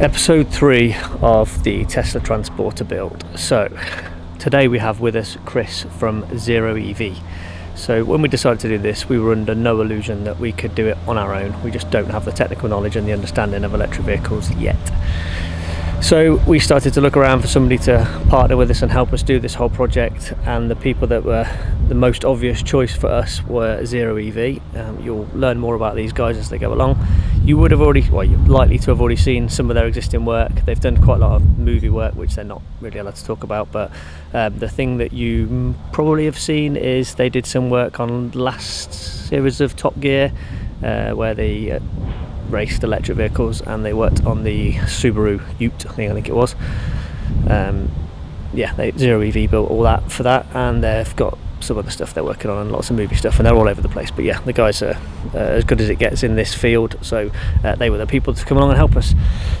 Episode 3 of the Tesla Transporter build. So today we have with us Chris from Zero EV. So when we decided to do this, we were under no illusion that we could do it on our own. We just don't have the technical knowledge and the understanding of electric vehicles yet. So we started to look around for somebody to partner with us and help us do this whole project, and the people that were the most obvious choice for us were Zero EV. You'll learn more about these guys as they go along. You would have already, well, you're likely to have already seen some of their existing work. They've done quite a lot of movie work, which they're not really allowed to talk about, but the thing that you probably have seen is they did some work on last series of Top Gear, where they raced electric vehicles, and they worked on the Subaru Ute, I think it was. Yeah, Zero EV built all that for that, and they've got some other stuff they're working on and lots of movie stuff, and they're all over the place. But yeah, the guys are as good as it gets in this field, so they were the people to come along and help us.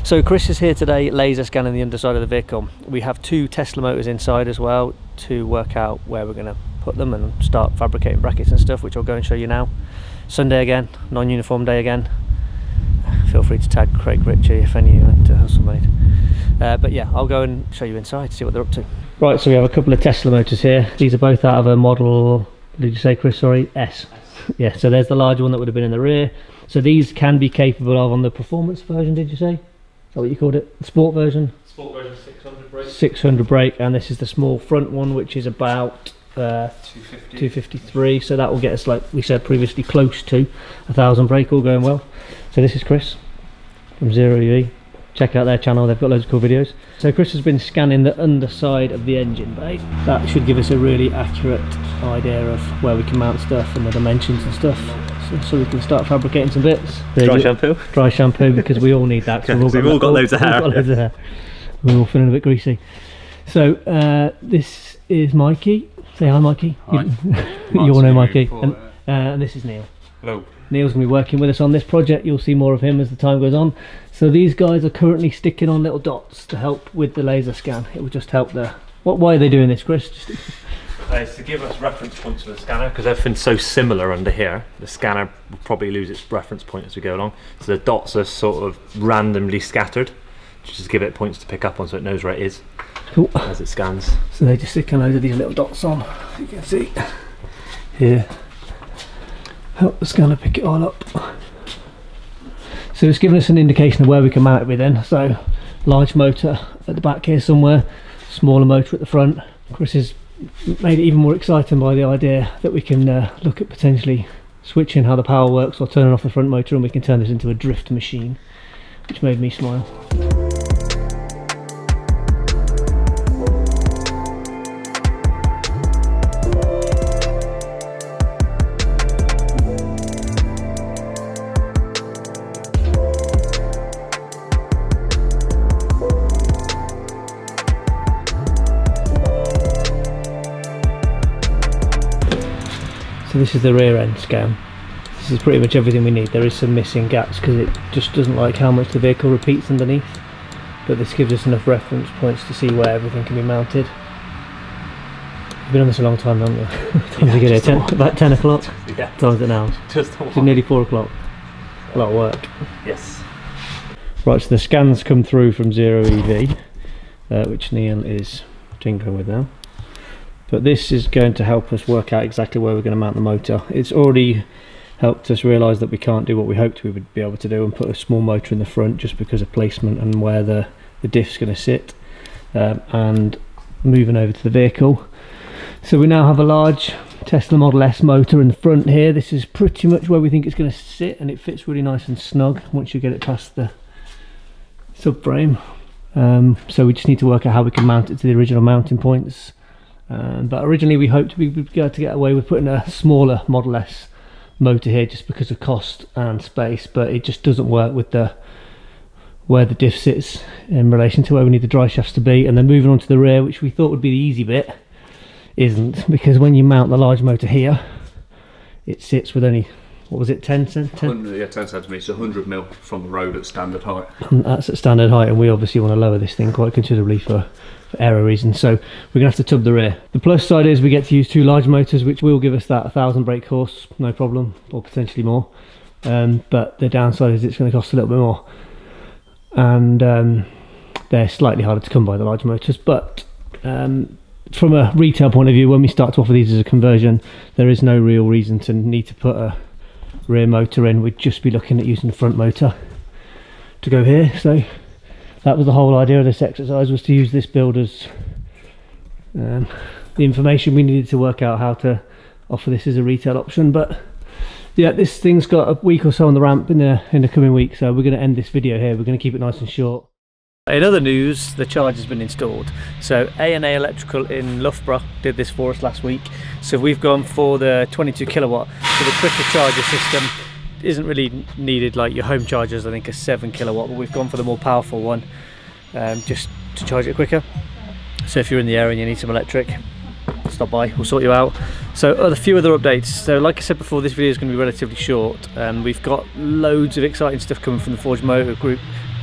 So Chris is here today laser scanning the underside of the vehicle. We have 2 Tesla motors inside as well to work out where we're going to put them and start fabricating brackets and stuff, which I'll go and show you now. Sunday again, non-uniform day again. Feel free to tag Craig Ritchie if any of you went to Hustle Made. But yeah, I'll go and show you inside, see what they're up to. Right, so we have a couple of Tesla motors here. These are both out of a Model, did you say, Chris, sorry, S? Yeah, so there's the larger one that would have been in the rear. So these can be capable of, on the performance version, did you say? Is that what you called it? The sport version? Sport version, 600 brake. 600 brake, and this is the small front one, which is about 253. So that will get us, like we said previously, close to 1,000 brake, all going well. So this is Chris from Zero EV. Check out their channel, they've got loads of cool videos. So Chris has been scanning the underside of the engine bay. That should give us a really accurate idea of where we can mount stuff and the dimensions and stuff. So we can start fabricating some bits. Dry shampoo? Dry shampoo, because we all need that. Cause we've all got loads of hair. We're all feeling a bit greasy. So this is Mikey. Say hi, Mikey. Hi. You all know Mikey. And this is Neil. Hello. Neil's going to be working with us on this project. You'll see more of him as the time goes on. So these guys are currently sticking on little dots to help with the laser scan. It will just help the... Why are they doing this, Chris? It's to give us reference points for the scanner, because everything's so similar under here. The scanner will probably lose its reference point as we go along. So the dots are sort of randomly scattered. Just to give it points to pick up on so it knows where it is. Cool. As it scans. So they just stick a load of these little dots on. You can see here. Help the scanner pick it all up. So it's given us an indication of where we can mount it with then. So large motor at the back here somewhere, smaller motor at the front. Chris has made it even more exciting by the idea that we can look at potentially switching how the power works or turning off the front motor, and we can turn this into a drift machine, which made me smile. This is the rear end scan. This is pretty much everything we need. There is some missing gaps because it just doesn't like how much the vehicle repeats underneath, but this gives us enough reference points to see where everything can be mounted. We've been on this a long time, haven't we? Time to get here, about 10 o'clock? Yeah. Time's it now. Just nearly 4 o'clock. A lot of work. Yes. Right, so the scans come through from Zero EV, which Neil is tinkering with now. But this is going to help us work out exactly where we're going to mount the motor. It's already helped us realise that we can't do what we hoped we would be able to do and put a small motor in the front just because of placement and where the diff's going to sit. And moving over to the vehicle. So we now have a large Tesla Model S motor in the front here. This is pretty much where we think it's going to sit, and it fits really nice and snug once you get it past the subframe. So we just need to work out how we can mount it to the original mounting points. But originally we hoped we would be able to get away with putting a smaller Model S motor here just because of cost and space, but it just doesn't work with where the diff sits in relation to where we need the dry shafts to be. And then moving on to the rear, which we thought would be the easy bit, isn't, because when you mount the large motor here, it sits with only, what was it, 10 centimetres, 100 mil from the road at standard height. And that's at standard height, and we obviously want to lower this thing quite considerably for error reasons, so we're going to have to tub the rear. The plus side is we get to use 2 large motors, which will give us that 1,000 brake horse, no problem, or potentially more. But the downside is it's going to cost a little bit more. and they're slightly harder to come by, the large motors, but from a retail point of view, when we start to offer these as a conversion, there is no real reason to need to put a rear motor in. We'd just be looking at using the front motor to go here. So that was the whole idea of this exercise, was to use this build as the information we needed to work out how to offer this as a retail option. But yeah, this thing's got a week or so on the ramp in the coming week, so we're going to end this video here. We're going to keep it nice and short. In other news, the charger's been installed. So A&A Electrical in Loughborough did this for us last week. So we've gone for the 22 kilowatt. So the quicker charger system isn't really needed, like your home chargers, I think, are 7 kilowatt, but we've gone for the more powerful one just to charge it quicker. So if you're in the area and you need some electric, stop by, we'll sort you out. So a few other updates. So like I said before, this video is going to be relatively short. We've got loads of exciting stuff coming from the Forge Motor Group,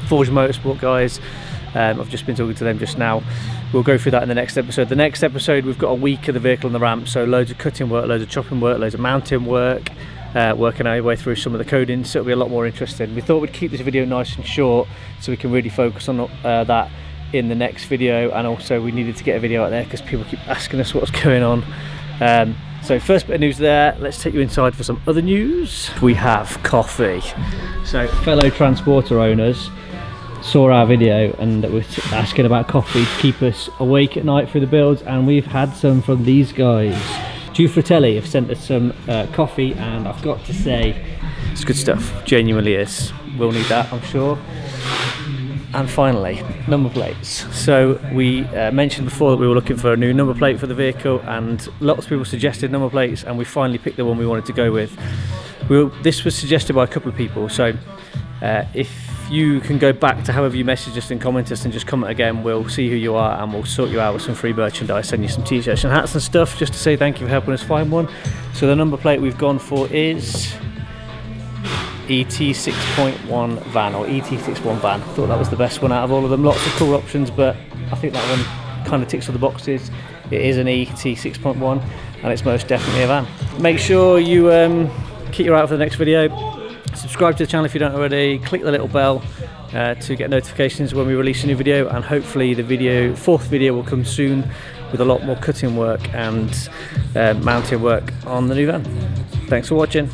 Forge Motorsport guys. I've just been talking to them just now. We'll go through that in the next episode. The next episode, we've got a week of the vehicle on the ramp, so loads of cutting work, loads of chopping work, loads of mounting work, working our way through some of the coding, so it'll be a lot more interesting. We thought we'd keep this video nice and short so we can really focus on that in the next video, and also we needed to get a video out there because people keep asking us what's going on. So first bit of news there. Let's take you inside for some other news. We have coffee. So fellow transporter owners saw our video and were asking about coffee to keep us awake at night through the builds, and we've had some from these guys. Giu Fratelli have sent us some coffee, and I've got to say, it's good stuff, genuinely is. We'll need that, I'm sure. And finally, number plates. So we mentioned before that we were looking for a new number plate for the vehicle, and lots of people suggested number plates, and we finally picked the one we wanted to go with. This was suggested by a couple of people, so if you can go back to however you messaged us and comment us and just comment again, we'll see who you are and we'll sort you out with some free merchandise, send you some t-shirts and hats and stuff, just to say thank you for helping us find one. So the number plate we've gone for is ET 6.1 van, or ET 6.1 van. I thought that was the best one out of all of them. Lots of cool options, but I think that one kind of ticks all the boxes. It is an ET 6.1 and it's most definitely a van. Make sure you keep your eye out for the next video. Subscribe to the channel if you don't already. Click the little bell to get notifications when we release a new video, and hopefully the fourth video will come soon with a lot more cutting work and mounting work on the new van. Thanks for watching.